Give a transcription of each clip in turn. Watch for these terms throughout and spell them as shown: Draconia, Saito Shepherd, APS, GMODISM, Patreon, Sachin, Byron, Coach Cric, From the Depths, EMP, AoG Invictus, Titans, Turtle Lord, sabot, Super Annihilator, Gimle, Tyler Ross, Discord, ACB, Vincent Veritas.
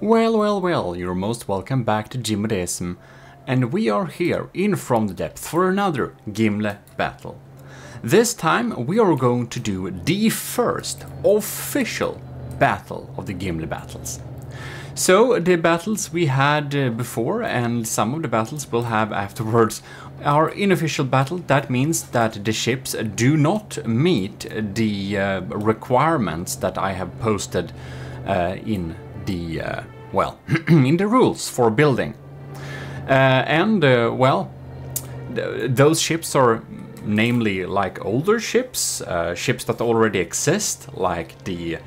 Well, you're most welcome back to GMODISM, and we are here in From the Depths for another Gimle battle. This time we are going to do the first official battle of the Gimle battles. So the battles we had before and some of the battles we'll have afterwards are unofficial battle. That means that the ships do not meet the requirements that I have posted in the well in the rules for building, well, those ships are namely like older ships, ships that already exist, like the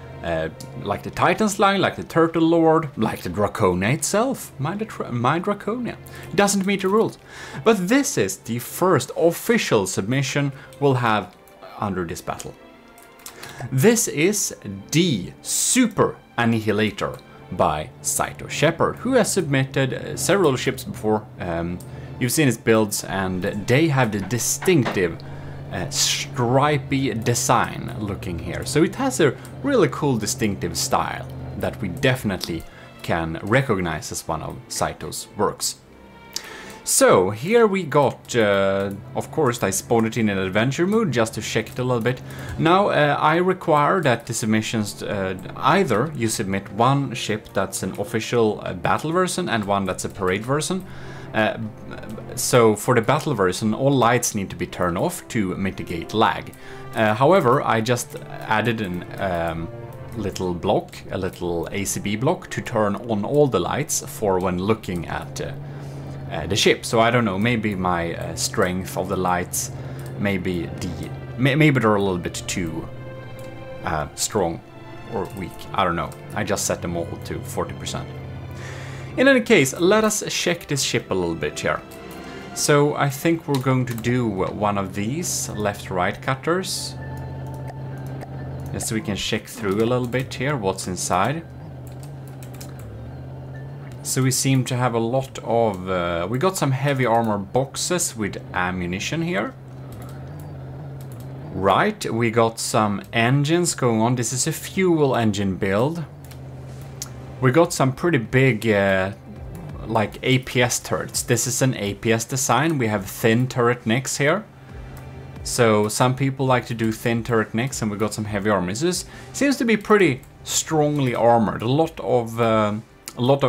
Titans line, like the Turtle Lord, like the Draconia itself. My Draconia doesn't meet the rules, but this is the first official submission we'll have under this battle. This is the Super Annihilator by Saito Shepherd, who has submitted several ships before. You've seen his builds, and they have the distinctive stripy design looking here. So it has a really cool distinctive style that we definitely can recognize as one of Saito's works. So here we got, of course I spawned it in an adventure mode just to check it a little bit. Now I require that the submissions, either you submit one ship that's an official battle version and one that's a parade version. So for the battle version all lights need to be turned off to mitigate lag. However, I just added a little block, a little ACB block to turn on all the lights for when looking at the ship. So I don't know, maybe my strength of the lights, maybe they're a little bit too strong or weak, I don't know. I just set them all to 40%. In any case, let us check this ship a little bit here. So I think we're going to do one of these left-right cutters. Just so we can check through a little bit here what's inside. So we seem to have a lot of... we got some heavy armor boxes with ammunition here. Right, we got some engines going on. This is a fuel engine build. We got some pretty big, like APS turrets. This is an APS design. We have thin turret necks here. So some people like to do thin turret necks, and we got some heavy armor. This seems to be pretty strongly armored. A lot of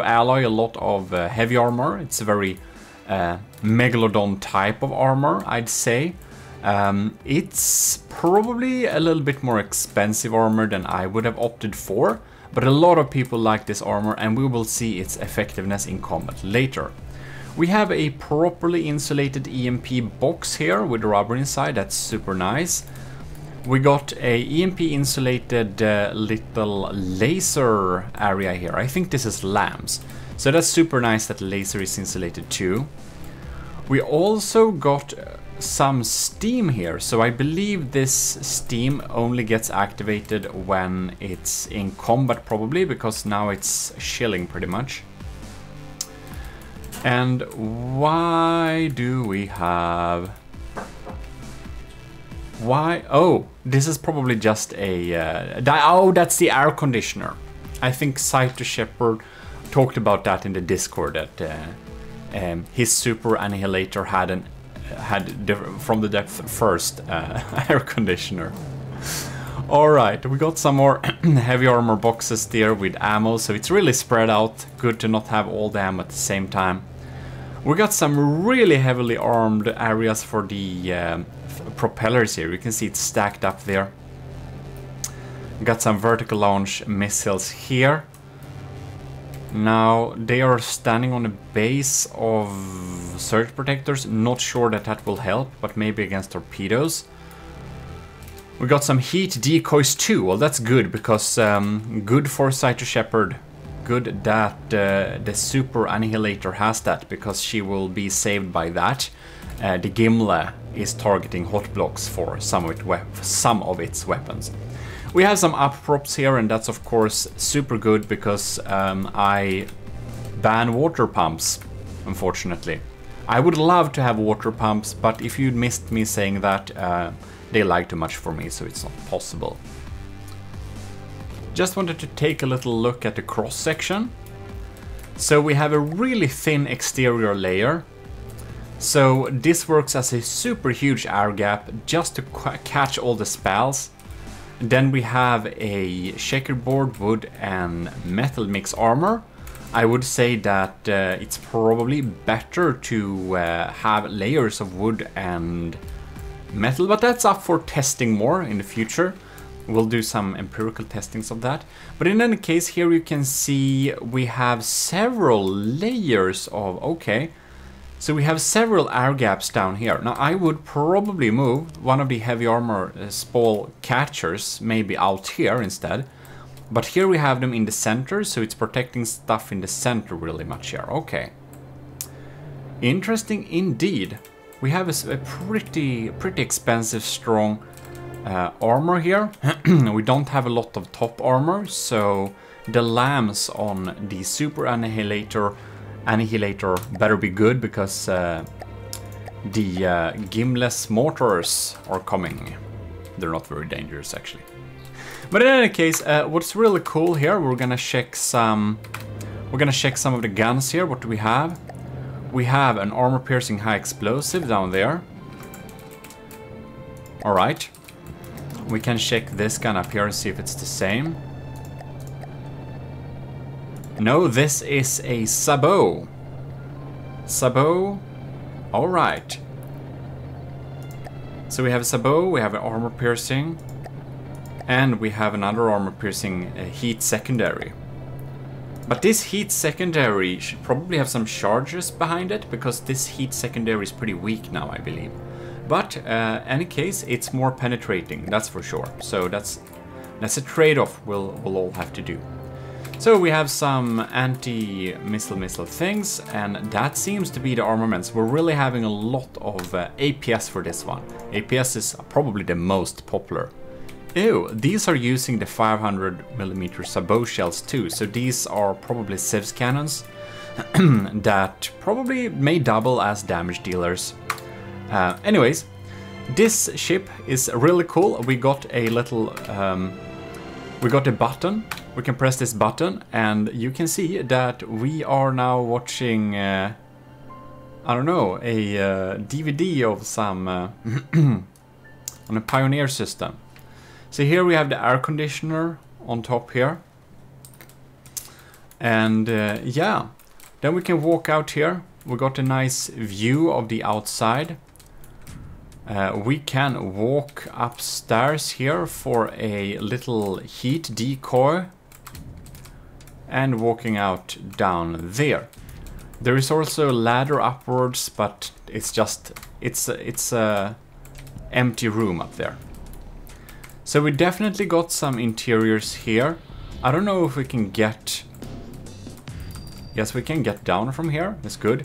alloy, a lot of heavy armor. It's a very megalodon type of armor, I'd say. It's probably a little bit more expensive armor than I would have opted for. But a lot of people like this armor, and we will see its effectiveness in combat later. We have a properly insulated EMP box here with rubber inside. That's super nice. We got a EMP insulated little laser area here. I think this is lamps. So that's super nice that laser is insulated too. We also got some steam here, so I believe this steam only gets activated when it's in combat, probably, because now it's chilling pretty much. And why do we have... Why? Oh, this is probably just a... oh, that's the air conditioner. I think Saito Shepherd talked about that in the Discord, that his Super Annihilator had an From the Depth first air conditioner. Alright, we got some more heavy armor boxes there with ammo, so it's really spread out. Good to not have all the ammo at the same time. We got some really heavily armed areas for the propellers here. You can see it's stacked up there. We got some vertical launch missiles here. Now, they are standing on a base of surge protectors. Not sure that that will help, but maybe against torpedoes. We got some heat decoys too. Well, that's good, because good for Saito Shepherd. Good that the Super Annihilator has that, because she will be saved by that. The Gimle is targeting hot blocks for some of its weapons. We have some up props here, and that's of course super good, because I ban water pumps, unfortunately. I would love to have water pumps, but if you missed me saying that, they lag too much for me, so it's not possible. Just wanted to take a little look at the cross section. So we have a really thin exterior layer. So this works as a super huge air gap just to catch all the spells. Then we have a checkerboard, wood and metal mix armor. I would say that it's probably better to have layers of wood and metal, but that's up for testing more in the future. We'll do some empirical testings of that. But in any case, here you can see we have several layers of, okay, so we have several air gaps down here. Now I would probably move one of the heavy armor spall catchers maybe out here instead. But here we have them in the center, so it's protecting stuff in the center really much here. Okay. Interesting indeed. We have a pretty expensive strong armor here. We don't have a lot of top armor, so the lambs on the Super Annihilator better be good, because the Gimle's mortars are coming. They're not very dangerous actually. But in any case, what's really cool here, we're gonna check some of the guns here. What do we have? We have an armor-piercing high explosive down there. All right. We can check this gun up here and see if it's the same. No, this is a sabot. Sabot. All right. So we have a sabot, we have an armor-piercing, and we have another armor-piercing heat secondary. But this heat secondary should probably have some charges behind it, because this heat secondary is pretty weak now, I believe. But any case, it's more penetrating, that's for sure. So that's a trade-off we'll all have to do. So we have some anti-missile things, and that seems to be the armaments. We're really having a lot of APS for this one. APS is probably the most popular. Ew, these are using the 500mm sabot shells too, so these are probably Civs cannons that probably may double as damage dealers. Anyways, this ship is really cool. We got a little, we got a button. We can press this button and you can see that we are now watching, I don't know, a DVD of some, on a Pioneer system. So here we have the air conditioner on top here. And yeah, then we can walk out here. We got a nice view of the outside. We can walk upstairs here for a little heat decoy. And walking out down there. There is also a ladder upwards, but it's a empty room up there. So we definitely got some interiors here. I don't know if we can get... Yes, we can get down from here. That's good.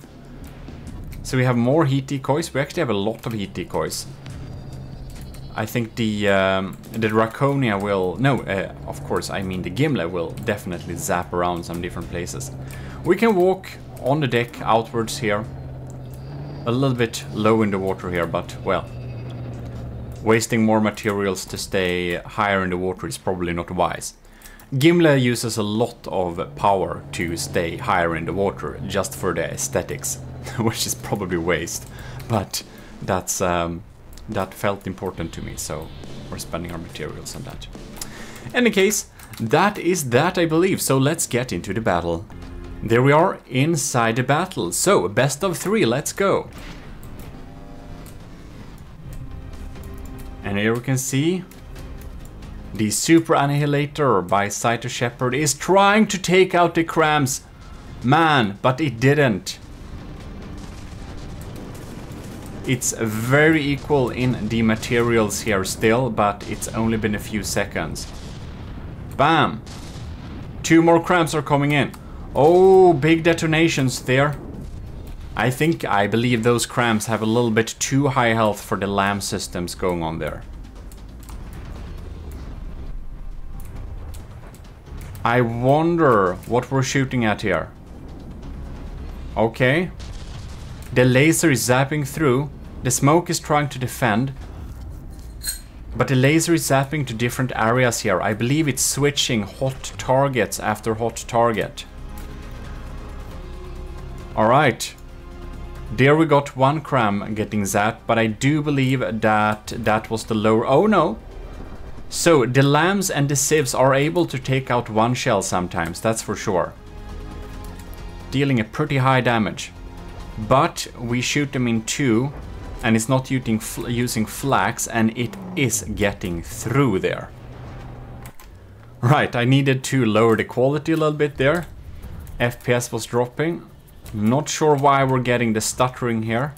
So we have more heat decoys. We actually have a lot of heat decoys. I think the Draconia will... No, of course, I mean the Gimle will definitely zap around some different places. We can walk on the deck outwards here. A little bit low in the water here, but well... Wasting more materials to stay higher in the water is probably not wise. Gimle uses a lot of power to stay higher in the water, just for the aesthetics, which is probably waste. But that's that felt important to me, so we're spending our materials on that. In any case, that is that, I believe, so let's get into the battle. There we are, inside the battle. So, best of three, let's go! And here we can see the Super Annihilator by Saito Shepherd is trying to take out the crams. Man, but it didn't. It's very equal in the materials here still, but it's only been a few seconds. Bam! Two more crams are coming in. Oh, big detonations there. I believe those crams have a little bit too high health for the lamb systems going on there. I wonder what we're shooting at here. Okay. The laser is zapping through. The smoke is trying to defend. But the laser is zapping to different areas here. I believe it's switching hot targets after hot target. Alright. There we got one Cram getting that, but I do believe that that was the lower... Oh no! So the Lambs and the Civs are able to take out one shell sometimes, that's for sure. Dealing a pretty high damage. But we shoot them in two, and it's not using flax, and it is getting through there. Right, I needed to lower the quality a little bit there. FPS was dropping. Not sure why we're getting the stuttering here.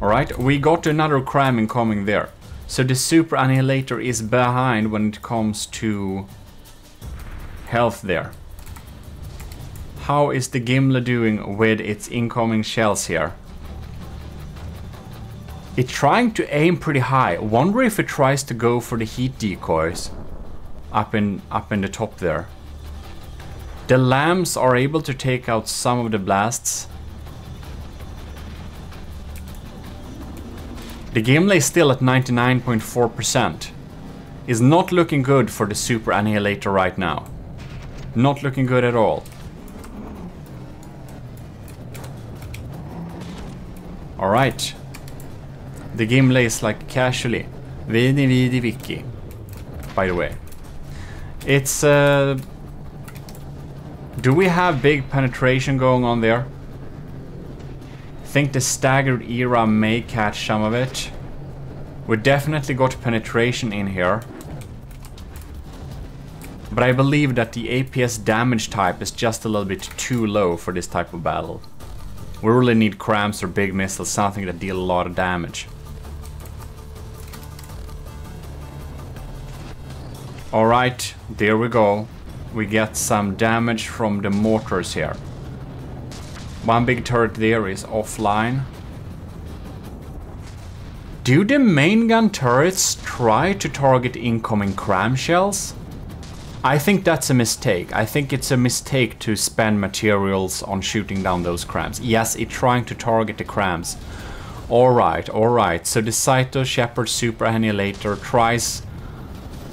Alright, we got another cram incoming there. So the Super Annihilator is behind when it comes to health there. How is the Gimle doing with its incoming shells here? It's trying to aim pretty high. Wonder if it tries to go for the heat decoys up in the top there. The Lambs are able to take out some of the blasts. The Gimle is still at 99.4%. Is not looking good for the Super Annihilator right now. Not looking good at all. Alright. The Gimle is like casually. Vidi vidi vicky. By the way. It's... do we have big penetration going on there? I think the staggered era may catch some of it. We definitely got penetration in here. But I believe that the APS damage type is just a little bit too low for this type of battle. We really need crams or big missiles, something that deal a lot of damage. Alright, there we go. We get some damage from the mortars here. One big turret there is offline. Do the main gun turrets try to target incoming cram shells? I think that's a mistake. I think it's a mistake to spend materials on shooting down those crams. Yes, it's trying to target the crams. Alright, alright. So the Saito Shepherd Super Annihilator tries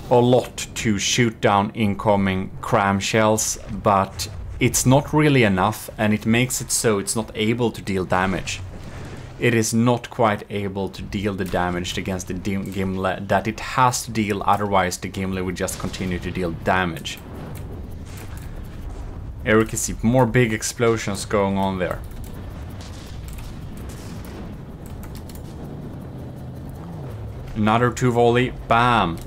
a lot to shoot down incoming cram shells, but it's not really enough, and it makes it so it's not able to deal damage. It is not quite able to deal the damage against the Gimle that it has to deal, otherwise the Gimle would just continue to deal damage. Here we can see more big explosions going on there. Another two volley, bam!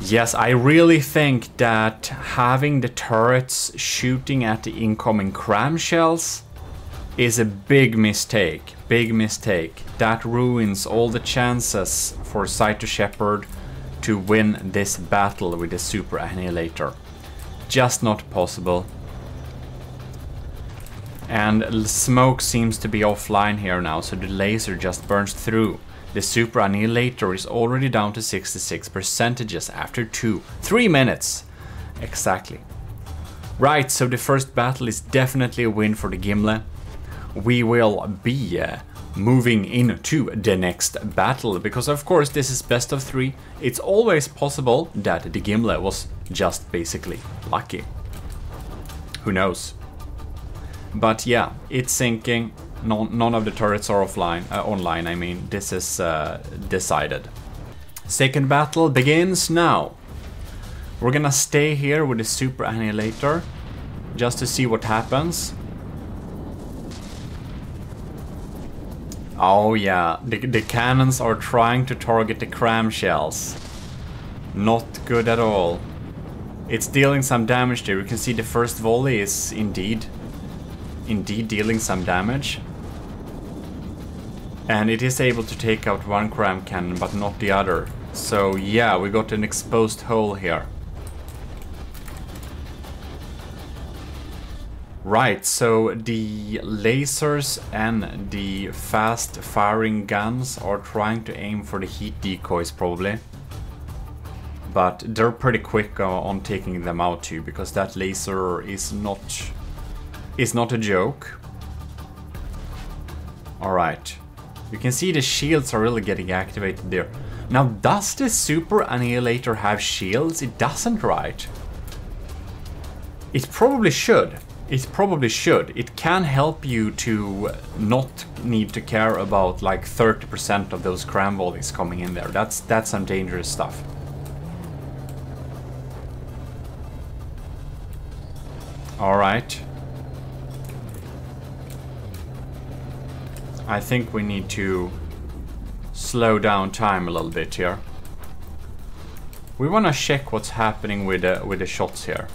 Yes, I really think that having the turrets shooting at the incoming cram shells is a big mistake. Big mistake. That ruins all the chances for Saito Shepherd to win this battle with the Super Annihilator. Just not possible. And smoke seems to be offline here now, so the laser just burns through. The Super Annihilator is already down to 66% after 3 minutes. Exactly. Right, so the first battle is definitely a win for the Gimle. We will be moving into the next battle, because of course this is best of 3. It's always possible that the Gimle was just basically lucky. Who knows? But yeah, it's sinking. None of the turrets are offline, online, I mean. This is decided. Second battle begins now. We're gonna stay here with the Super Annihilator, just to see what happens. Oh yeah, the cannons are trying to target the cram shells. Not good at all. It's dealing some damage there. You can see the first volley is indeed dealing some damage. And it is able to take out one cram cannon, but not the other. So yeah, we got an exposed hole here. Right, so the lasers and the fast firing guns are trying to aim for the heat decoys probably. But they're pretty quick on taking them out too, because that laser is not a joke. Alright. You can see the shields are really getting activated there. Now, does the Super Annihilator have shields? It doesn't, right? It probably should. It probably should. It can help you to not need to care about like 30% of those cram volleys coming in there. That's some dangerous stuff. All right. I think we need to slow down time a little bit here. We want to check what's happening with the shots here.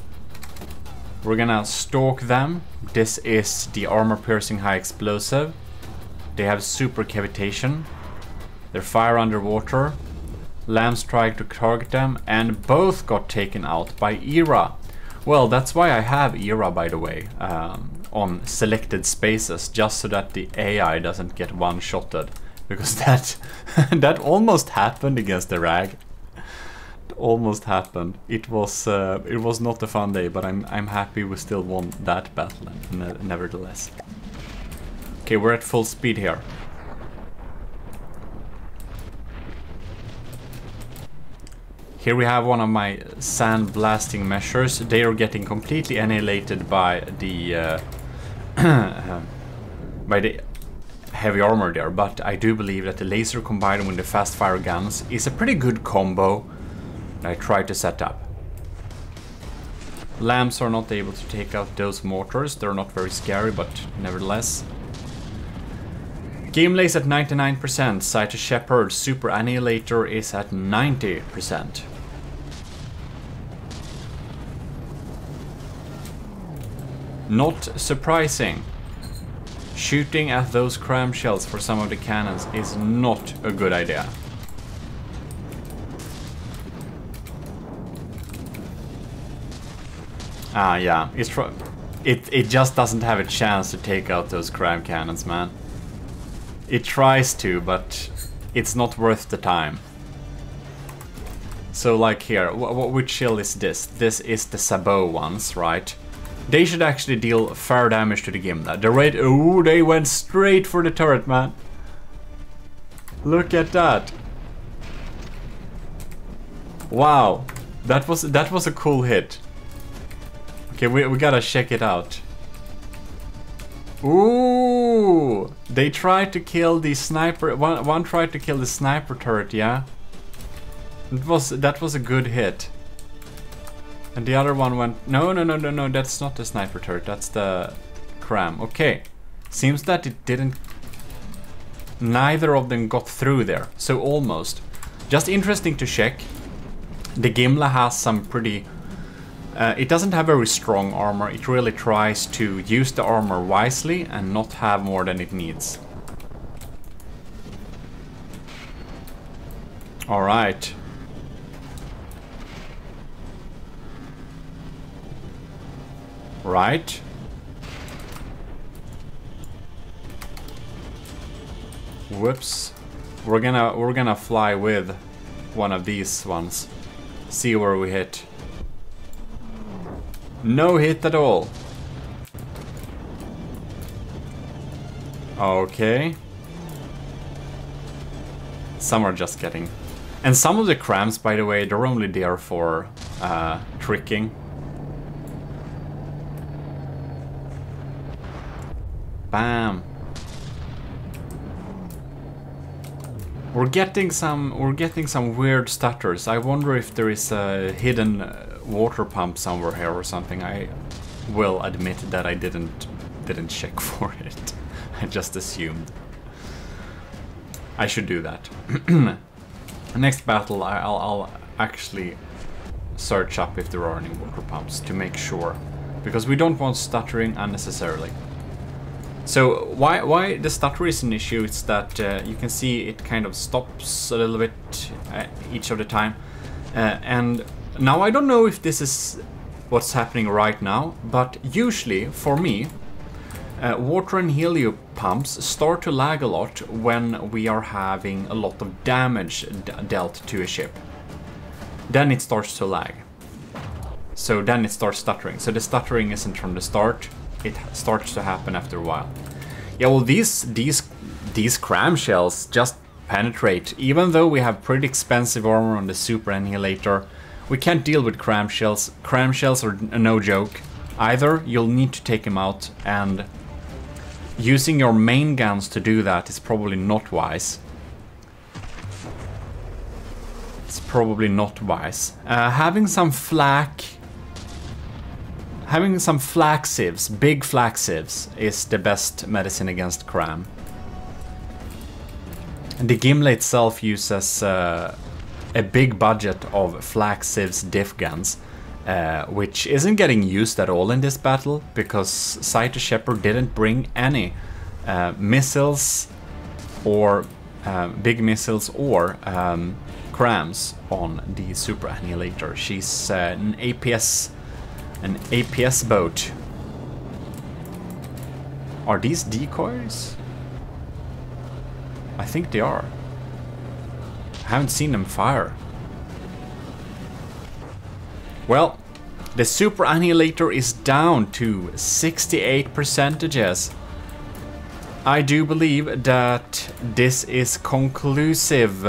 We're gonna stalk them. This is the armor-piercing high explosive. They have super cavitation. They fire underwater. Lambs tried to target them and both got taken out by Era. Well, that's why I have Era, by the way, on selected spaces, just so that the AI doesn't get one-shotted. Because that that almost happened against the rag. Almost happened. It was not a fun day, but I'm happy we still won that battle nevertheless. Okay, we're at full speed here. Here we have one of my sand blasting measures. They are getting completely annihilated by the by the heavy armor there, but I do believe that the laser combined with the fast fire guns is a pretty good combo. I tried to set up. Lambs are not able to take out those mortars. They're not very scary, but nevertheless. Gimle is at 99%. Saito Shepherd, Super Annihilator is at 90%. Not surprising. Shooting at those cram shells for some of the cannons is not a good idea. Ah, yeah, it just doesn't have a chance to take out those crab cannons, man. It tries to, but it's not worth the time. So, like here, which shell is this? This is the sabot ones, right? They should actually deal fair damage to the Gimle. The red, ooh, they went straight for the turret, man. Look at that. Wow, that was a cool hit. Okay, we gotta check it out. Ooh! They tried to kill the sniper. One tried to kill the sniper turret, yeah? That was a good hit. And the other one went... No, that's not the sniper turret. That's the cram. Okay. Seems that it didn't... Neither of them got through there. So almost. Just interesting to check. The Gimle has some pretty... it doesn't have very strong armor. It really tries to use the armor wisely and not have more than it needs. All right. Right. Whoops. We're gonna fly with one of these ones. See where we hit. No hit at all. Okay. Some are just getting... And some of the crams, by the way, they're only there for tricking. Bam. We're getting some weird stutters. I wonder if there is a hidden... water pump somewhere here or something. I will admit that I didn't check for it. I just assumed. I should do that. Next battle I'll actually search up if there are any water pumps to make sure, because we don't want stuttering unnecessarily. So why the stutter is an issue is that you can see it kind of stops a little bit each of the time, and now, I don't know if this is what's happening right now, but usually, for me, water and helium pumps start to lag a lot when we are having a lot of damage dealt to a ship. Then it starts to lag. So then it starts stuttering. So the stuttering isn't from the start, it starts to happen after a while. Yeah, well, these cram shells just penetrate. Even though we have pretty expensive armor on the Super Annihilator, we can't deal with cram shells. Cram shells are no joke. Either you'll need to take him out, and using your main guns to do that is probably not wise. It's probably not wise. Having some flak sieves, big flak sieves, is the best medicine against cram. And the Gimle itself uses a big budget of flak sieves diff guns, which isn't getting used at all in this battle because Saito Shepherd didn't bring any missiles or big missiles or crams on the Super Annihilator. She's an APS boat. Are these decoys? I think they are. I haven't seen them fire. Well, the Super Annihilator is down to 68%. I do believe that this is conclusive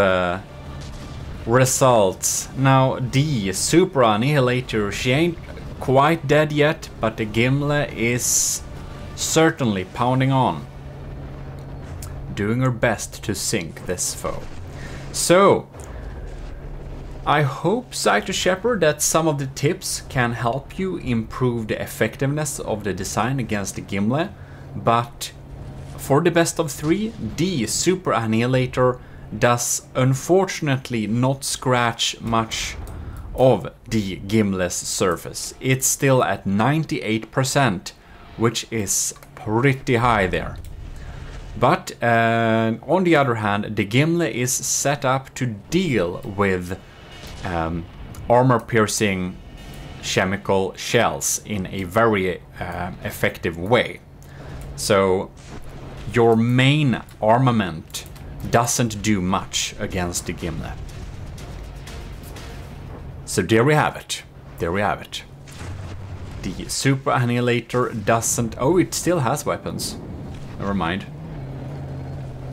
results. Now, the Super Annihilator, she ain't quite dead yet, but the Gimle is certainly pounding on, doing her best to sink this foe. So I hope, Saito Shepherd, that some of the tips can help you improve the effectiveness of the design against the Gimle, but for the best of three, the Super Annihilator does unfortunately not scratch much of the Gimle's surface. It's still at 98%, which is pretty high there. But on the other hand, the Gimle is set up to deal with armor-piercing chemical shells in a very effective way. So your main armament doesn't do much against the Gimle. So there we have it. There we have it. The Super Annihilator doesn't... Oh, it still has weapons. Never mind.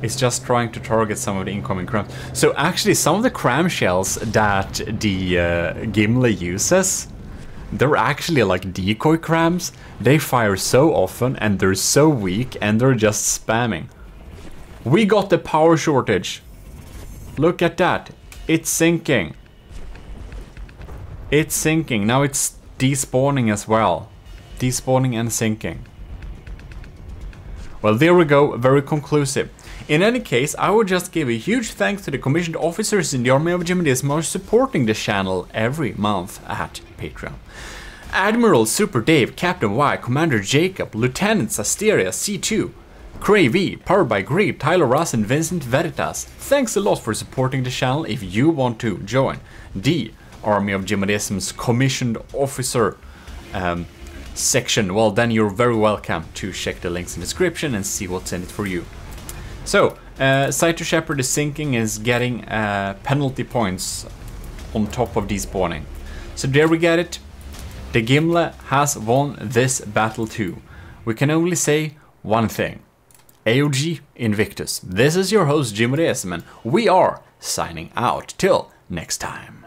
It's just trying to target some of the incoming crams. So actually, some of the cram shells that the Gimle uses, they're actually like decoy crams. They fire so often, and they're so weak, and they're just spamming. We got the power shortage. Look at that. It's sinking. It's sinking. Now it's despawning as well. Despawning and sinking. Well, there we go. Very conclusive. In any case, I would just give a huge thanks to the commissioned officers in the Army of GMODISM for supporting the channel every month at Patreon. Admiral Super Dave, Captain Y, Commander Jacob, Lieutenants Asteria, C2, Cray V, Powered by Grave, Tyler Ross, and Vincent Veritas. Thanks a lot for supporting the channel. If you want to join the Army of GMODISM's commissioned officer section, well then you're very welcome to check the links in the description and see what's in it for you. So, Saito Shepherd is sinking, is getting penalty points on top of despawning. So there we get it. The Gimle has won this battle too. We can only say one thing. AoG Invictus. This is your host, GMODISM, and we are signing out till next time.